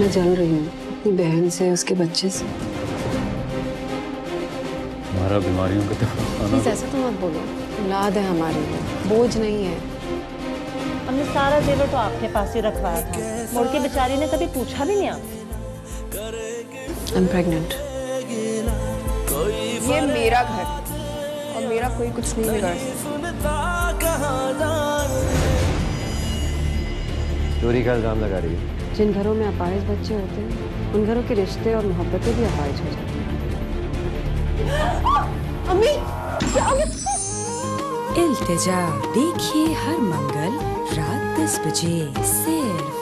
मैं जल रही हूँ अपनी बहन से, उसके बच्चे से। हमारा बीमारियों का तो ऐसा तो मत बोलो, औलाद है हमारी, बोझ नहीं है। हमने सारा जेवर तो आपके पास ही रखवाया था, मुड़ के बेचारी ने कभी पूछा भी नहीं आपसे। I'm pregnant। ये मेरा घर और मेरा कोई कुछ नहीं बिगाड़। चोरी का इल्जाम लगा रही है। जिन घरों में अपाहिज बच्चे होते हैं उन घरों के रिश्ते और मोहब्बतें भी अपाहिज हो जाती हैं। अम्मी क्या? इल्तिजा देखिए हर मंगल रात 10 बजे सिर्फ